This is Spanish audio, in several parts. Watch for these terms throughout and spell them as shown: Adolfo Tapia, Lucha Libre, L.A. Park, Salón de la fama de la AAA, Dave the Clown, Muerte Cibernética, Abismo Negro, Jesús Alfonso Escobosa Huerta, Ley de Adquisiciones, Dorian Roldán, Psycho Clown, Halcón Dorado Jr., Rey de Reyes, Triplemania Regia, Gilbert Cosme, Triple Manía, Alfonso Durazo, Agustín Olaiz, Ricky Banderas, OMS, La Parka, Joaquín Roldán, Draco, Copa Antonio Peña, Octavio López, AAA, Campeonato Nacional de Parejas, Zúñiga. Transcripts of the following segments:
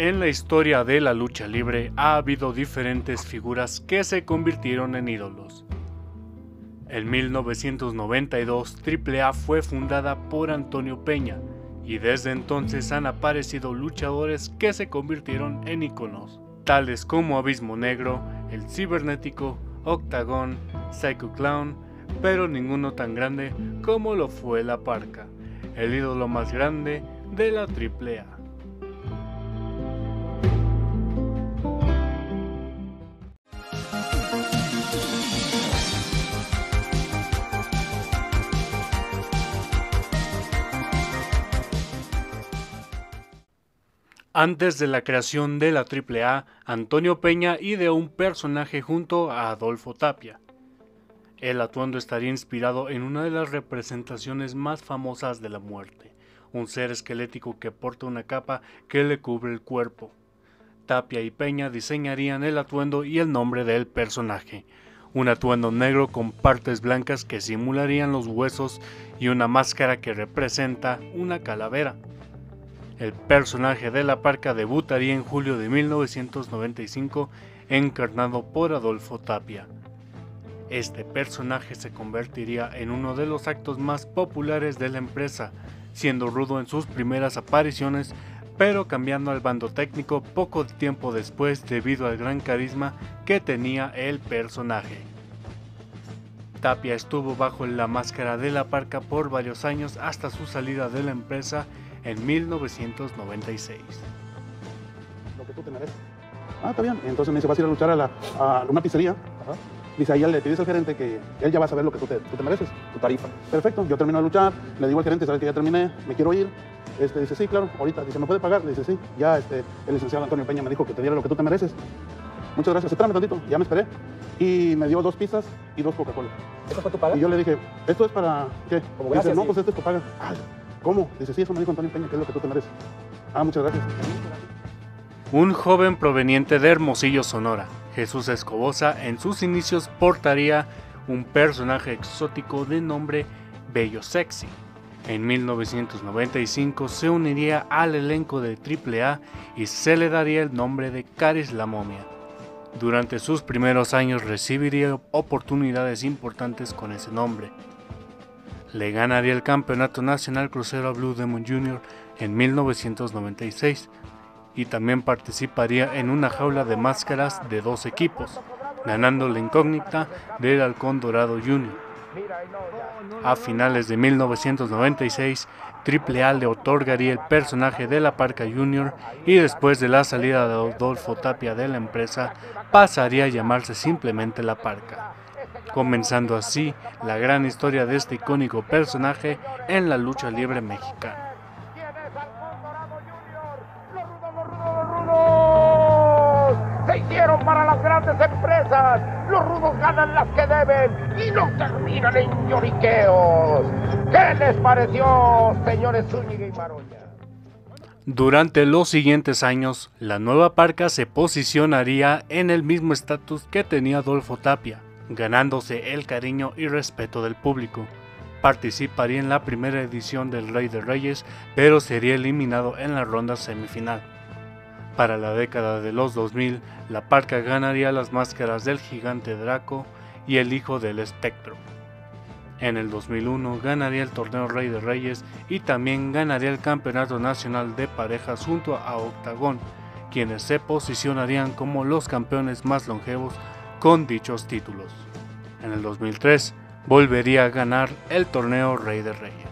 En la historia de la lucha libre ha habido diferentes figuras que se convirtieron en ídolos. En 1992, AAA fue fundada por Antonio Peña y desde entonces han aparecido luchadores que se convirtieron en íconos, tales como Abismo Negro, El Cibernético, Octagón, Psycho Clown, pero ninguno tan grande como lo fue La Parka, el ídolo más grande de la AAA. Antes de la creación de la AAA, Antonio Peña ideó un personaje junto a Adolfo Tapia. El atuendo estaría inspirado en una de las representaciones más famosas de la muerte, un ser esquelético que porta una capa que le cubre el cuerpo. Tapia y Peña diseñarían el atuendo y el nombre del personaje, un atuendo negro con partes blancas que simularían los huesos y una máscara que representa una calavera. El personaje de La Parka debutaría en julio de 1995, encarnado por Adolfo Tapia. Este personaje se convertiría en uno de los actos más populares de la empresa, siendo rudo en sus primeras apariciones, pero cambiando al bando técnico poco tiempo después debido al gran carisma que tenía el personaje. Tapia estuvo bajo la máscara de La Parka por varios años hasta su salida de la empresa en 1996. Lo que tú te mereces. Ah, está bien. Entonces me dice, vas a ir a luchar a una pizzería. Ajá. Dice, ahí le pides al gerente que él ya va a saber lo que tú te mereces, tu tarifa. Perfecto, yo termino de luchar, le digo al gerente, sabes que ya terminé, me quiero ir. Dice, sí, claro, ahorita. Dice, ¿me puede pagar? Le dice, sí, ya el licenciado Antonio Peña me dijo que te diera lo que tú te mereces. Muchas gracias, espérame tantito, ya me esperé. Y me dio 2 pizzas y 2 Coca-Cola. ¿Eso fue tu paga? Y yo le dije, ¿esto es para qué? Como gracias, dice, no, sí. Pues esto es tu paga. Ay, ¿cómo? Dice, sí, eso me dijo Antonio Peña, que es lo que tú te mereces. Ah, muchas gracias. Un joven proveniente de Hermosillo, Sonora, Jesús Escobosa, en sus inicios portaría un personaje exótico de nombre Bello Sexy. En 1995 se uniría al elenco de AAA y se le daría el nombre de Caris la Momia. Durante sus primeros años recibiría oportunidades importantes con ese nombre. Le ganaría el Campeonato Nacional Crucero a Blue Demon Jr. en 1996 y también participaría en una jaula de máscaras de 2 equipos, ganando la incógnita del Halcón Dorado Jr. A finales de 1996, AAA le otorgaría el personaje de La Parka Jr. y después de la salida de Adolfo Tapia de la empresa, pasaría a llamarse simplemente La Parka, comenzando así la gran historia de este icónico personaje en la lucha libre mexicana. Se hicieron para las grandes empresas, los rudos ganan las que deben y no terminan en lloriqueos. ¿Qué les pareció, señores Zúñiga y Maroña? Durante los siguientes años, la nueva Parka se posicionaría en el mismo estatus que tenía Adolfo Tapia, ganándose el cariño y respeto del público. Participaría en la primera edición del Rey de Reyes, pero sería eliminado en la ronda semifinal. Para la década de los 2000, La Parka ganaría las máscaras del gigante Draco y el hijo del espectro. En el 2001 ganaría el torneo Rey de Reyes y también ganaría el Campeonato Nacional de Parejas junto a Octagón, quienes se posicionarían como los campeones más longevos con dichos títulos. En el 2003 volvería a ganar el torneo Rey de Reyes.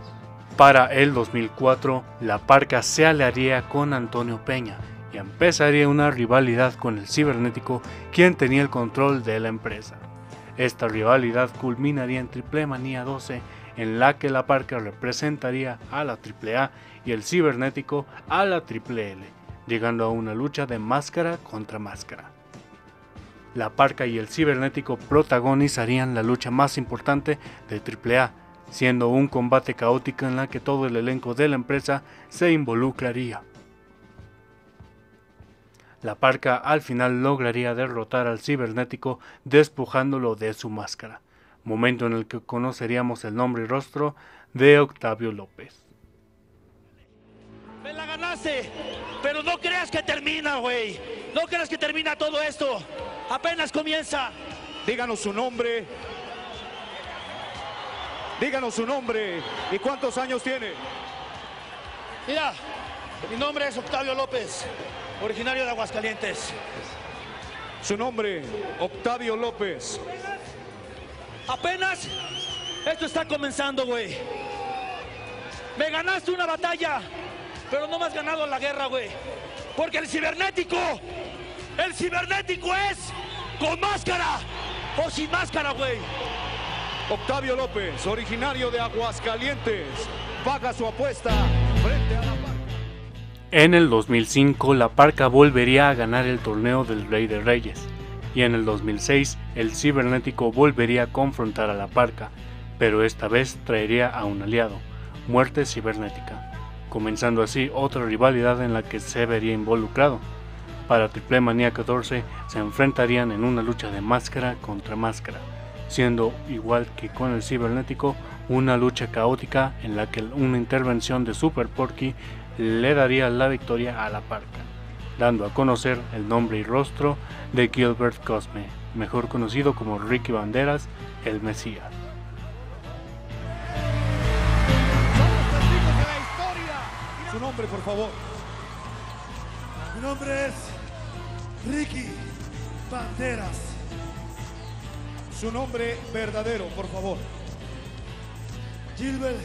Para el 2004, La Parka se aliaría con Antonio Peña y empezaría una rivalidad con el Cibernético, quien tenía el control de la empresa. Esta rivalidad culminaría en Triple Manía 12, en la que La Parka representaría a la AAA y el Cibernético a la AAA, llegando a una lucha de máscara contra máscara. La Parka y el Cibernético protagonizarían la lucha más importante de AAA, siendo un combate caótico en la que todo el elenco de la empresa se involucraría. La Parka al final lograría derrotar al Cibernético despojándolo de su máscara, momento en el que conoceríamos el nombre y rostro de Octavio López. ganaste, pero no creas que termina, güey. No creas que termina todo esto. Apenas comienza. Díganos su nombre. Díganos su nombre y cuántos años tiene. Mira, mi nombre es Octavio López, originario de Aguascalientes. Su nombre, Octavio López. Apenas esto está comenzando, güey. Me ganaste una batalla, pero no me has ganado la guerra, güey. Porque el cibernético es con máscara o sin máscara, güey. Octavio López, originario de Aguascalientes, paga su apuesta frente a La Parka. En el 2005, La Parka volvería a ganar el torneo del Rey de Reyes. Y en el 2006, el Cibernético volvería a confrontar a La Parka, pero esta vez traería a un aliado, Muerte Cibernética, comenzando así otra rivalidad en la que se vería involucrado. Para Triple Manía 14, se enfrentarían en una lucha de máscara contra máscara, siendo, igual que con el Cibernético, una lucha caótica en la que una intervención de Super Porky le daría la victoria a La Parka, dando a conocer el nombre y rostro de Gilbert Cosme, mejor conocido como Ricky Banderas, el Mesías. Su nombre, por favor. Mi nombre es Ricky Banderas. Su nombre verdadero, por favor. Gilbert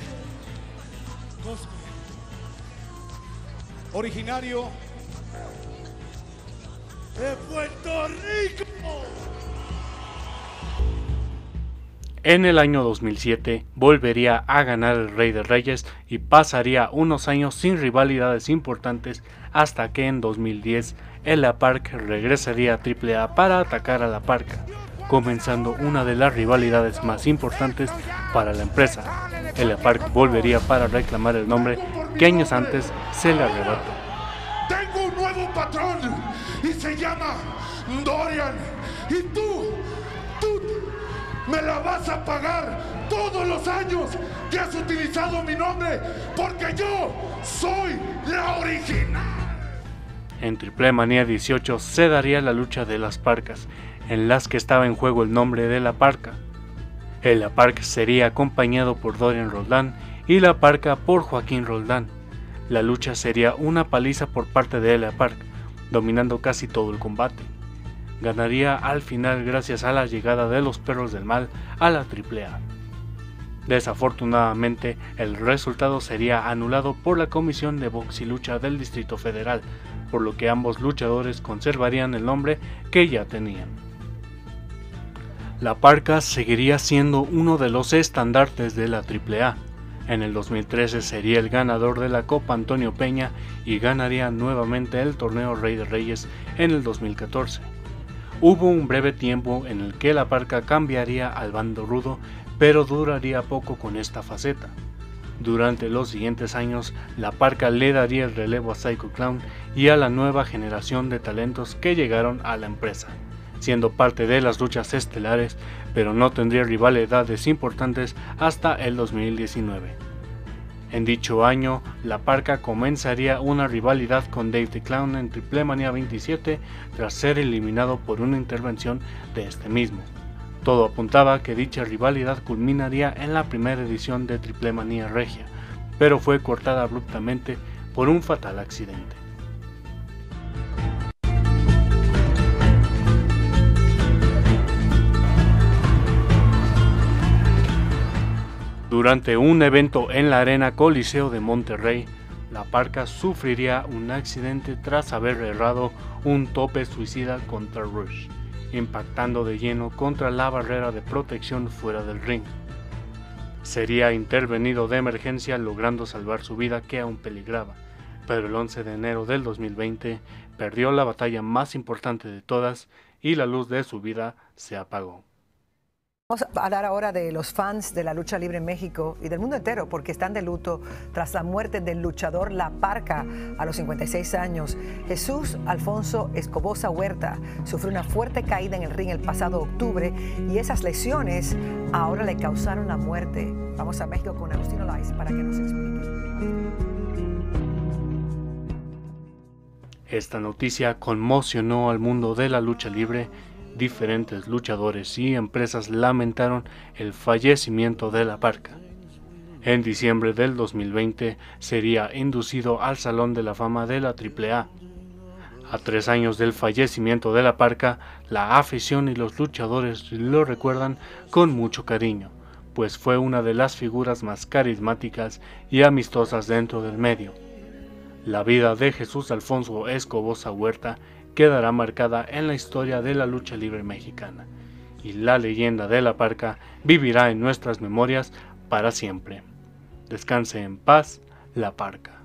Cosme. Originario de Puerto Rico. En el año 2007 volvería a ganar el Rey de Reyes y pasaría unos años sin rivalidades importantes hasta que en 2010 L.A. Park regresaría a AAA para atacar a La Parka, comenzando una de las rivalidades más importantes para la empresa. El Park volvería para reclamar el nombre que años antes se le arrebató. Tengo un nuevo patrón y se llama Dorian. Y tú me la vas a pagar todos los años que has utilizado mi nombre, porque yo soy la original. En Triple Manía 18 se daría la lucha de las Parkas, en las que estaba en juego el nombre de La Parka. El Park sería acompañado por Dorian Roldán y La Parka por Joaquín Roldán. La lucha sería una paliza por parte de El Park, dominando casi todo el combate. Ganaría al final gracias a la llegada de los perros del mal a la AAA. Desafortunadamente, el resultado sería anulado por la Comisión de Box y Lucha del Distrito Federal, por lo que ambos luchadores conservarían el nombre que ya tenían. La Parka seguiría siendo uno de los estandartes de la AAA. En el 2013 sería el ganador de la Copa Antonio Peña y ganaría nuevamente el torneo Rey de Reyes en el 2014. Hubo un breve tiempo en el que La Parka cambiaría al bando rudo, pero duraría poco con esta faceta. Durante los siguientes años, La Parka le daría el relevo a Psycho Clown y a la nueva generación de talentos que llegaron a la empresa, siendo parte de las luchas estelares, pero no tendría rivalidades importantes hasta el 2019. En dicho año, La Parka comenzaría una rivalidad con Dave the Clown en Triple Manía 27 tras ser eliminado por una intervención de este mismo. Todo apuntaba que dicha rivalidad culminaría en la primera edición de Triplemania Regia, pero fue cortada abruptamente por un fatal accidente. Durante un evento en la Arena Coliseo de Monterrey, La Parka sufriría un accidente tras haber errado un tope suicida contra Rush, impactando de lleno contra la barrera de protección fuera del ring. Sería intervenido de emergencia, logrando salvar su vida que aún peligraba, pero el 11 de enero del 2020 perdió la batalla más importante de todas y la luz de su vida se apagó. Vamos a hablar ahora de los fans de la lucha libre en México y del mundo entero, porque están de luto tras la muerte del luchador La Parka a los 56 años. Jesús Alfonso Escobosa Huerta sufrió una fuerte caída en el ring el pasado octubre y esas lesiones ahora le causaron la muerte. Vamos a México con Agustín Olaiz para que nos explique. Esta noticia conmocionó al mundo de la lucha libre. Diferentes luchadores y empresas lamentaron el fallecimiento de La Parka. En diciembre del 2020 sería inducido al Salón de la Fama de la AAA. A 3 años del fallecimiento de La Parka, la afición y los luchadores lo recuerdan con mucho cariño, pues fue una de las figuras más carismáticas y amistosas dentro del medio. La vida de Jesús Alfonso Escobosa Huerta quedará marcada en la historia de la lucha libre mexicana, y la leyenda de La Parka vivirá en nuestras memorias para siempre. Descanse en paz, La Parka.